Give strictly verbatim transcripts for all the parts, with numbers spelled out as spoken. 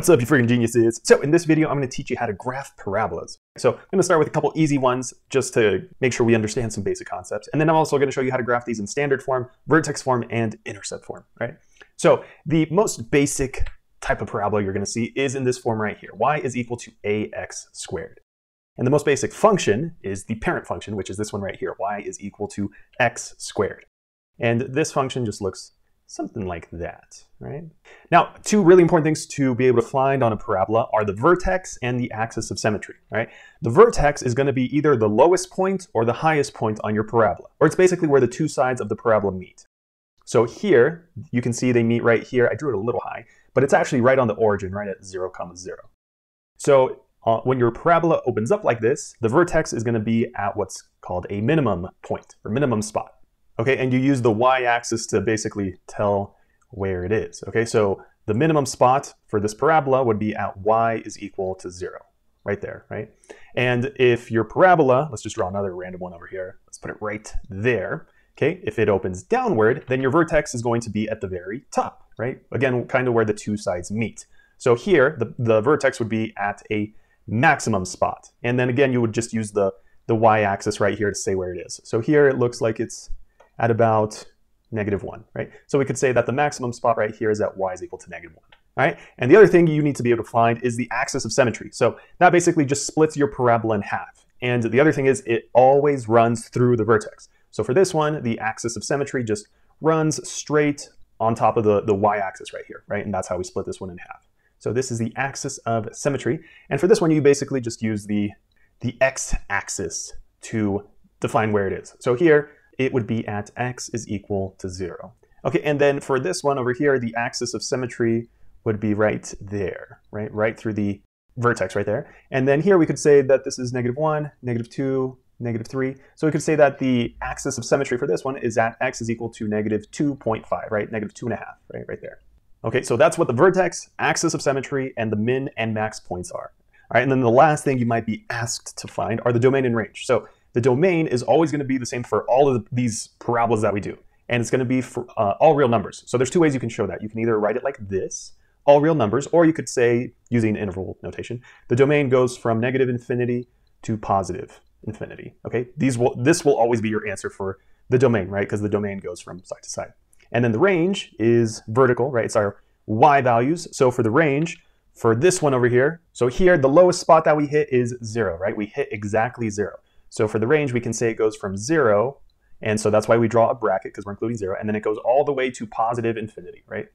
What's up, you freaking geniuses? So in this video, I'm going to teach you how to graph parabolas. So I'm going to start with a couple easy ones just to make sure we understand some basic concepts. And then I'm also going to show you how to graph these in standard form, vertex form, and intercept form, right? So the most basic type of parabola you're going to see is in this form right here. Y is equal to ax squared. And the most basic function is the parent function, which is this one right here. Y is equal to x squared. And this function just looks something like that, right? Now, two really important things to be able to find on a parabola are the vertex and the axis of symmetry, right? The vertex is going to be either the lowest point or the highest point on your parabola, or it's basically where the two sides of the parabola meet. So here, you can see they meet right here. I drew it a little high, but it's actually right on the origin, right at zero comma zero. So uh, when your parabola opens up like this, the vertex is going to be at what's called a minimum point or minimum spot. Okay, and you use the y-axis to basically tell where it is. Okay, so the minimum spot for this parabola would be at y is equal to zero, right there, right? And if your parabola, let's just draw another random one over here. Let's put it right there. Okay, if it opens downward, then your vertex is going to be at the very top, right? Again, kind of where the two sides meet. So here, the, the vertex would be at a maximum spot. And then again, you would just use the, the y-axis right here to say where it is. So here it looks like it's at about negative one, right? So we could say that the maximum spot right here is at y is equal to negative one, right? And the other thing you need to be able to find is the axis of symmetry. So that basically just splits your parabola in half. And the other thing is it always runs through the vertex. So for this one, the axis of symmetry just runs straight on top of the, the y-axis right here, right? And that's how we split this one in half. So this is the axis of symmetry. And for this one, you basically just use the, the x-axis to define where it is. So here, it would be at x is equal to zero. Okay, and then for this one over here, the axis of symmetry would be right there, right? Right through the vertex right there. And then here we could say that this is negative one, negative two, negative three. So we could say that the axis of symmetry for this one is at x is equal to negative two point five, right? Negative two and a half, right? Right there. Okay, so that's what the vertex, axis of symmetry, and the min and max points are. All right, and then the last thing you might be asked to find are the domain and range. So the domain is always going to be the same for all of these parabolas that we do. And it's going to be for uh, all real numbers. So there's two ways you can show that. You can either write it like this, all real numbers, or you could say, using interval notation, the domain goes from negative infinity to positive infinity. Okay, these will, this will always be your answer for the domain, right? Because the domain goes from side to side. And then the range is vertical, right? It's our y values. So for the range, for this one over here, so here the lowest spot that we hit is zero, right? We hit exactly zero. So for the range, we can say it goes from zero, and so that's why we draw a bracket, because we're including zero, and then it goes all the way to positive infinity, right?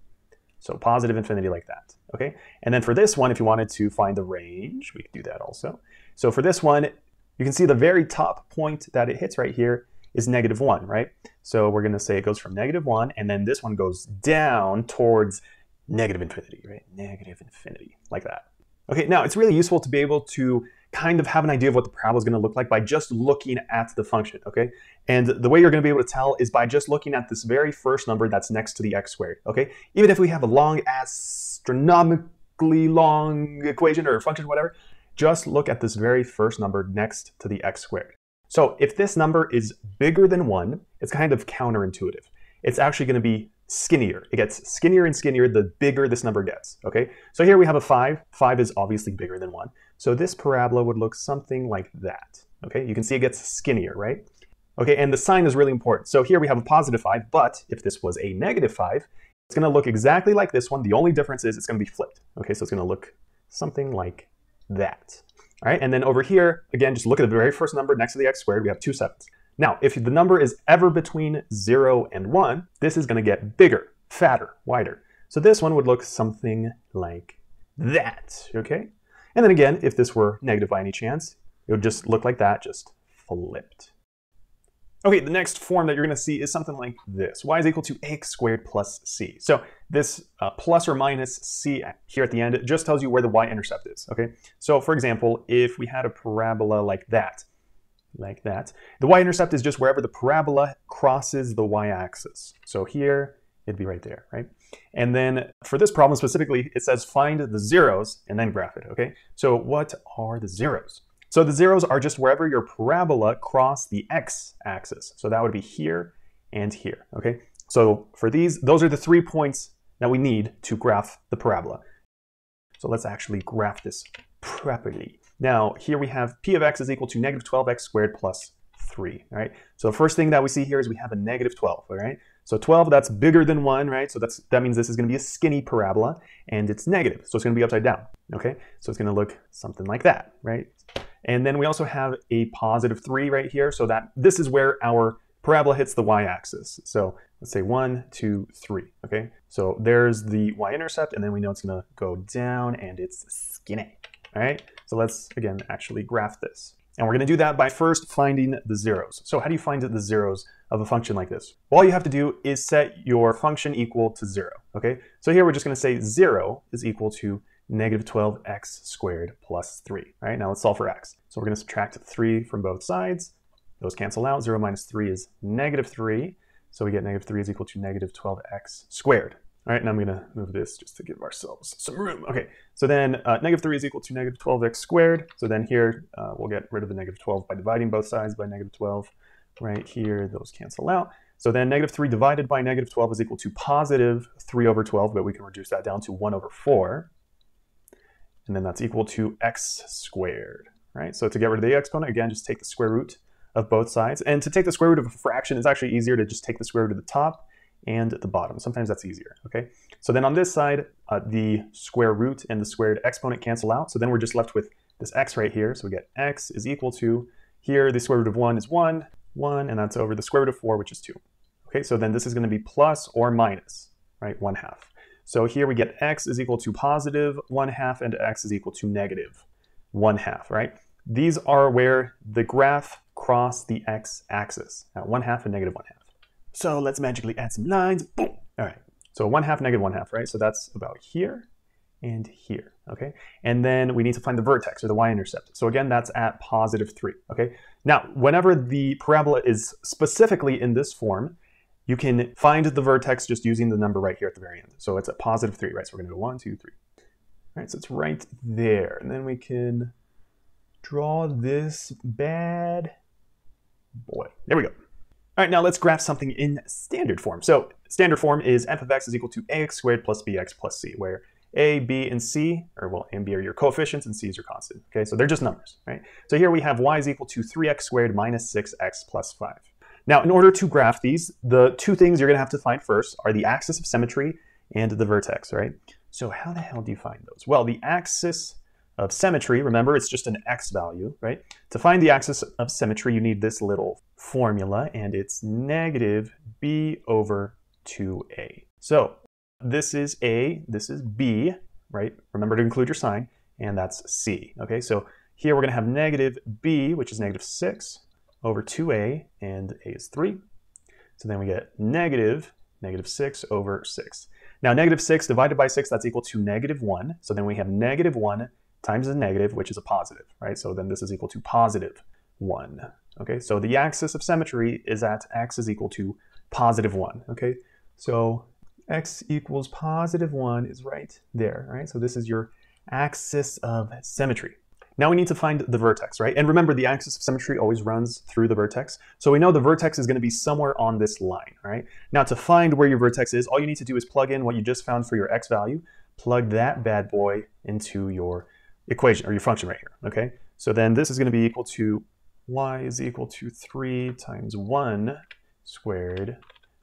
So positive infinity like that, okay? And then for this one, if you wanted to find the range, we could do that also. So for this one, you can see the very top point that it hits right here is negative one, right? So we're gonna say it goes from negative one, and then this one goes down towards negative infinity, right? Negative infinity, like that. Okay, now it's really useful to be able to kind of have an idea of what the parabola is going to look like by just looking at the function, okay? And the way you're going to be able to tell is by just looking at this very first number that's next to the x squared, okay? Even if we have a long, astronomically long equation or function, whatever, just look at this very first number next to the x squared. So if this number is bigger than one, it's kind of counterintuitive. It's actually going to be skinnier. It gets skinnier and skinnier the bigger this number gets, okay? So here we have a five. five is obviously bigger than one. So this parabola would look something like that, okay? You can see it gets skinnier, right? Okay, and the sign is really important. So here we have a positive five, but if this was a negative five, it's gonna look exactly like this one. The only difference is it's gonna be flipped, okay? So it's gonna look something like that, all right? And then over here, again, just look at the very first number next to the x squared, we have two sevens. Now, if the number is ever between zero and one, this is gonna get bigger, fatter, wider. So this one would look something like that, okay? And then again, if this were negative by any chance, it would just look like that, just flipped. Okay, the next form that you're gonna see is something like this. Y is equal to ax squared plus c. So this uh, plus or minus c here at the end, it just tells you where the y-intercept is, okay? So for example, if we had a parabola like that, like that, the y-intercept is just wherever the parabola crosses the y-axis. So here, it'd be right there, right? And then for this problem specifically, it says find the zeros and then graph it, okay? So what are the zeros? So the zeros are just wherever your parabola cross the x-axis. So that would be here and here, okay? So for these, those are the three points that we need to graph the parabola. So let's actually graph this properly. Now, here we have p of x is equal to negative twelve x squared plus three, all right? So the first thing that we see here is we have a negative twelve, all right? So twelve, that's bigger than one, right? So that's, that means this is gonna be a skinny parabola, and it's negative, so it's gonna be upside down, okay? So it's gonna look something like that, right? And then we also have a positive three right here, so that this is where our parabola hits the y-axis. So let's say one, two, three, okay? So there's the y-intercept, and then we know it's gonna go down, and it's skinny, all right? So let's, again, actually graph this. And we're gonna do that by first finding the zeros. So how do you find the zeros of a function like this? All you have to do is set your function equal to zero, okay? So here we're just gonna say zero is equal to negative twelve x squared plus three, all right? Now let's solve for x. So we're gonna subtract three from both sides. Those cancel out, zero minus three is negative three. So we get negative three is equal to negative twelve x squared. All right, now I'm gonna move this just to give ourselves some room. Okay, so then uh, negative three is equal to negative twelve x squared. So then here, uh, we'll get rid of the negative twelve by dividing both sides by negative twelve. Right here, those cancel out. So then negative three divided by negative twelve is equal to positive three over twelve, but we can reduce that down to one over four. And then that's equal to x squared, right? So to get rid of the exponent, again, just take the square root of both sides. And to take the square root of a fraction, it's actually easier to just take the square root of the top and at the bottom. Sometimes that's easier, okay? So then on this side, uh, the square root and the squared exponent cancel out, so then we're just left with this x right here, so we get x is equal to, here the square root of one is one, one, and that's over the square root of four, which is two. Okay, so then this is gonna be plus or minus, right, one half. So here we get x is equal to positive one half and x is equal to negative one half, right? These are where the graph cross the x-axis, at one half and negative one half. So let's magically add some lines, boom. All right, so one half, negative one half, right? So that's about here and here, okay? And then we need to find the vertex or the y-intercept. So again, that's at positive three, okay? Now, whenever the parabola is specifically in this form, you can find the vertex just using the number right here at the very end. So it's at positive three, right? So we're gonna go one, two, three. All right, so it's right there. And then we can draw this bad boy. There we go. All right, now let's graph something in standard form. So standard form is f of x is equal to ax squared plus bx plus c, where a, b, and c, or well, a and b are your coefficients and c is your constant, okay? So they're just numbers, right? So here we have y is equal to three x squared minus six x plus five. Now, in order to graph these, the two things you're gonna have to find first are the axis of symmetry and the vertex, right? So how the hell do you find those? Well, the axis of symmetry, remember it's just an x value, right? To find the axis of symmetry, you need this little formula, and it's negative b over two a. So this is a, this is b, right? Remember to include your sign, and that's c, okay? So here we're gonna have negative b, which is negative six, over two a, and a is three. So then we get negative, negative six over six. Now negative six divided by six, that's equal to negative one. So then we have negative one times a negative, which is a positive, right? So then this is equal to positive one, okay? So the axis of symmetry is at x is equal to positive one, okay? So x equals positive one is right there, right? So this is your axis of symmetry. Now we need to find the vertex, right? And remember, the axis of symmetry always runs through the vertex. So we know the vertex is gonna be somewhere on this line, right? Now to find where your vertex is, all you need to do is plug in what you just found for your x value, plug that bad boy into your equation, or your function right here, okay? So then this is gonna be equal to y is equal to three times one squared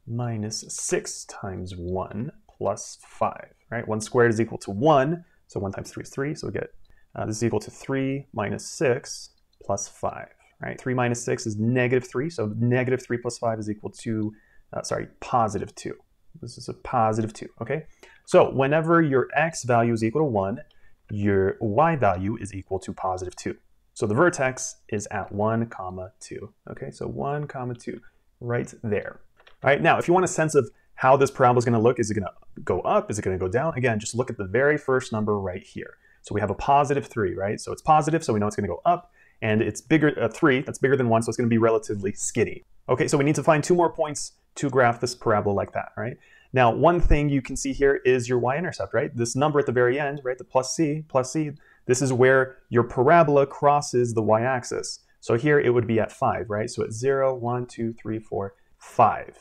minus six times one plus five, right? one squared is equal to one, so one times three is three, so we get, uh, this is equal to three minus six plus five, right? three minus six is negative three, so negative three plus five is equal to, uh, sorry, positive two. This is a positive two, okay? So whenever your x value is equal to one, your y value is equal to positive two. So the vertex is at one comma two, okay? So one comma two, right there. All right, now if you want a sense of how this parabola is gonna look, is it gonna go up, is it gonna go down? Again, just look at the very first number right here. So we have a positive three, right? So it's positive, so we know it's gonna go up, and it's bigger, uh, three, that's bigger than one, so it's gonna be relatively skinny. Okay, so we need to find two more points to graph this parabola like that, right? Now, one thing you can see here is your y-intercept, right? This number at the very end, right? The plus c, plus c, this is where your parabola crosses the y-axis. So here it would be at five, right? So it's zero, one, two, three, four, five.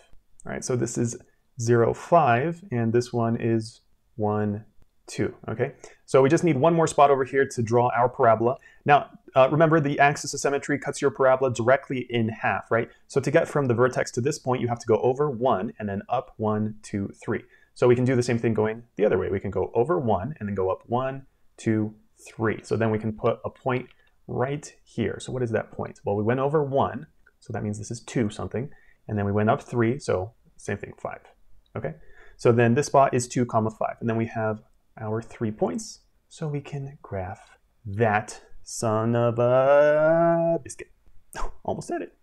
All right, so this is zero, five, and this one is one, two, okay? So we just need one more spot over here to draw our parabola. Now, uh, remember the axis of symmetry cuts your parabola directly in half, right? So to get from the vertex to this point, you have to go over one and then up one, two, three. So we can do the same thing going the other way. We can go over one and then go up one, two, three. So then we can put a point right here. So what is that point? Well, we went over one, so that means this is two something, and then we went up three, so same thing, five, okay? So then this spot is two comma five, and then we have our three points, so we can graph that son of a biscuit. Almost said it.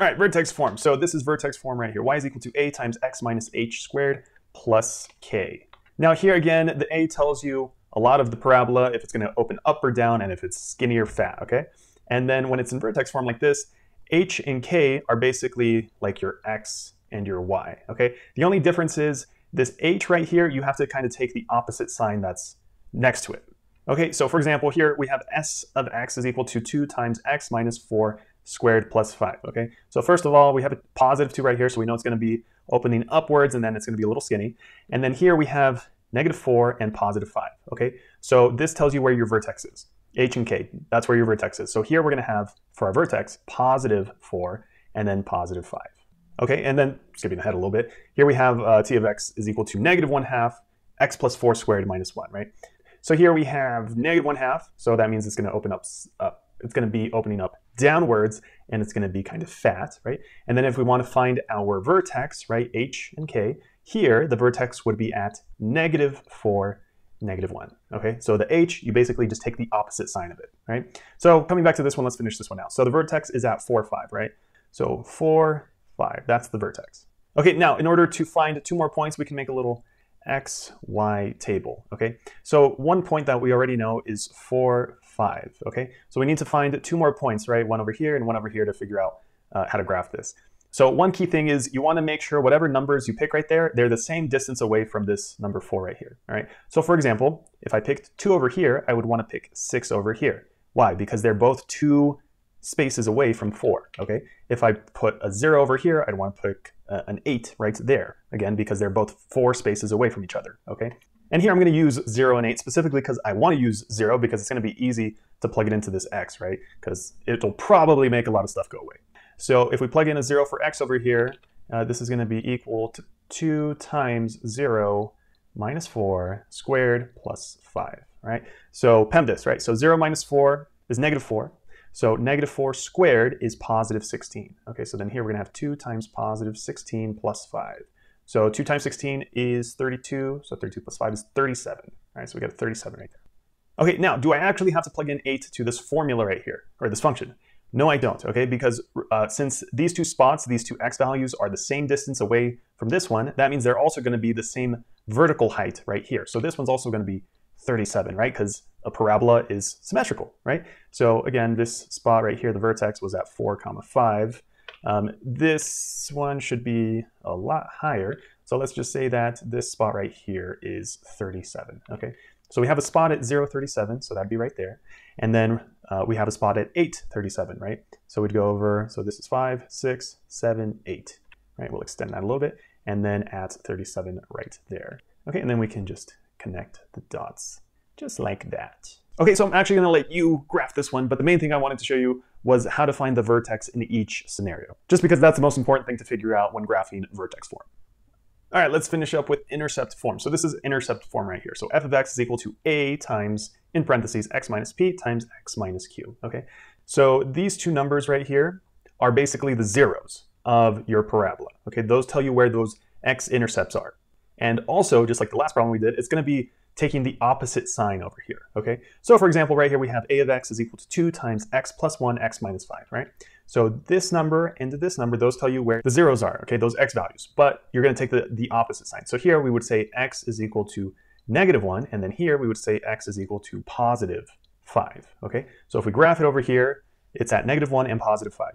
All right, vertex form. So this is vertex form right here. Y is equal to a times x minus h squared plus k. Now here again, the a tells you a lot of the parabola, if it's gonna open up or down, and if it's skinny or fat, okay? And then when it's in vertex form like this, h and k are basically like your x and your y, okay? The only difference is this h right here, you have to kind of take the opposite sign that's next to it. Okay, so for example, here we have s of x is equal to two times x minus four squared plus five, okay? So first of all, we have a positive two right here, so we know it's gonna be opening upwards, and then it's gonna be a little skinny. And then here we have negative four and positive five, okay? So this tells you where your vertex is, h and k, that's where your vertex is. So here we're gonna have, for our vertex, positive four and then positive five. Okay, and then skipping ahead a little bit, here we have uh, t of x is equal to negative one half, x plus four squared minus one, right? So here we have negative one half, so that means it's gonna open up, uh, it's gonna be opening up downwards, and it's gonna be kind of fat, right? And then if we wanna find our vertex, right, h and k, here the vertex would be at negative four, negative one, okay? So the h, you basically just take the opposite sign of it, right? So coming back to this one, let's finish this one out. So the vertex is at four, five, right? So four, five. That's the vertex. Okay, now in order to find two more points, we can make a little x, y table, okay? So one point that we already know is four, five, okay? So we need to find two more points, right? One over here and one over here to figure out uh, how to graph this. So one key thing is you want to make sure whatever numbers you pick right there, they're the same distance away from this number four right here, all right? So for example, if I picked two over here, I would want to pick six over here. Why? Because they're both two spaces away from four, okay? If I put a zero over here, I'd want to put uh, an eight right there, again, because they're both four spaces away from each other, okay? And here I'm gonna use zero and eight specifically because I wanna use zero because it's gonna be easy to plug it into this x, right? Because it'll probably make a lot of stuff go away. So if we plug in a zero for x over here, uh, this is gonna be equal to two times zero minus four squared plus five, right? So PEMDAS, right? So zero minus four is negative four, so negative four squared is positive sixteen. Okay, so then here we're gonna have two times positive sixteen plus five. So two times sixteen is thirty-two, so thirty-two plus five is thirty-seven. All right, so we got a thirty-seven right there. Okay, now, do I actually have to plug in eight to this formula right here, or this function? No, I don't, okay? Because uh, since these two spots, these two x values are the same distance away from this one, that means they're also gonna be the same vertical height right here. So this one's also gonna be thirty-seven, right? Because a parabola is symmetrical, right? So again, this spot right here, the vertex was at four comma five. Um, this one should be a lot higher. So let's just say that this spot right here is thirty-seven, okay? So we have a spot at zero, thirty-seven, so that'd be right there. And then uh, we have a spot at eight, thirty-seven, right? So we'd go over, so this is five, six, seven, eight, right? We'll extend that a little bit. And then at thirty-seven right there. Okay, and then we can just connect the dots, just like that. Okay, so I'm actually gonna let you graph this one, but the main thing I wanted to show you was how to find the vertex in each scenario, just because that's the most important thing to figure out when graphing vertex form. All right, let's finish up with intercept form. So this is intercept form right here. So f of x is equal to a times, in parentheses, x minus p times x minus q, okay? So these two numbers right here are basically the zeros of your parabola, okay? Those tell you where those x-intercepts are. And also, just like the last problem we did, it's gonna be taking the opposite sign over here, okay? So for example, right here we have a of x is equal to two times x plus one, x minus five, right? So this number and this number, those tell you where the zeros are, okay, those x values, but you're gonna take the, the opposite sign. So here we would say x is equal to negative one, and then here we would say x is equal to positive five, okay? So if we graph it over here, it's at negative one and positive five.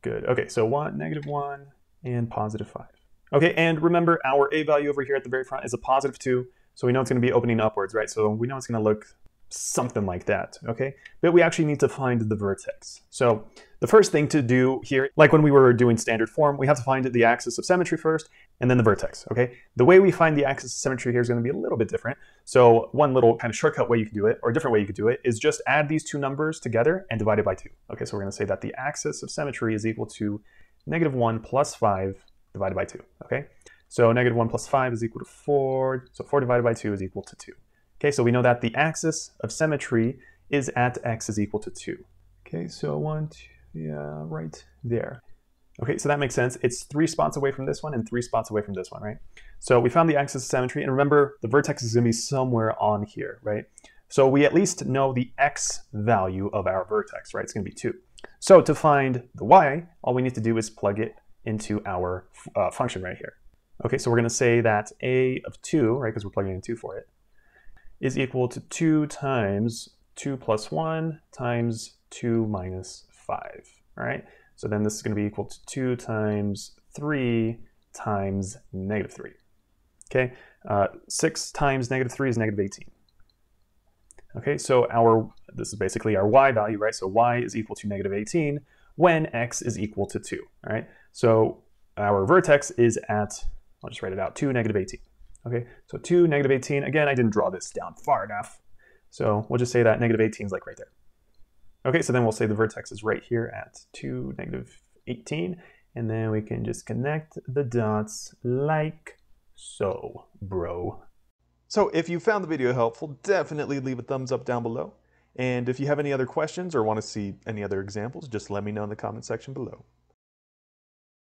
Good, okay, so one, negative one, and positive five. Okay, and remember our a value over here at the very front is a positive two, so we know it's gonna be opening upwards, right? So we know it's gonna look something like that, okay? But we actually need to find the vertex. So the first thing to do here, like when we were doing standard form, we have to find the axis of symmetry first and then the vertex, okay? The way we find the axis of symmetry here is going to be a little bit different. So one little kind of shortcut way you can do it, or a different way you could do it, is just add these two numbers together and divide it by two. Okay, so we're going to say that the axis of symmetry is equal to negative one plus five divided by two, okay? So negative one plus five is equal to four, so four divided by two is equal to two. Okay, so we know that the axis of symmetry is at x is equal to two. Okay, so one, two, yeah, right there. Okay, so that makes sense. It's three spots away from this one and three spots away from this one, right? So we found the axis of symmetry, and remember, the vertex is going to be somewhere on here, right? So we at least know the x value of our vertex, right? It's going to be two. So to find the y, all we need to do is plug it into our uh, function right here. Okay, so we're going to say that a of two, right, because we're plugging in two for it, is equal to two times two plus one times two minus five, all right? So then this is going to be equal to two times three times negative three, okay? Uh, six times negative three is negative eighteen. Okay, so our, this is basically our y value, right? So y is equal to negative eighteen when x is equal to two, all right? So our vertex is at, I'll just write it out, two, negative eighteen. Okay, so two, negative eighteen. Again, I didn't draw this down far enough. So we'll just say that negative eighteen is like right there. Okay, so then we'll say the vertex is right here at two, negative eighteen. And then we can just connect the dots like so, bro. So if you found the video helpful, definitely leave a thumbs up down below. And if you have any other questions or want to see any other examples, just let me know in the comment section below.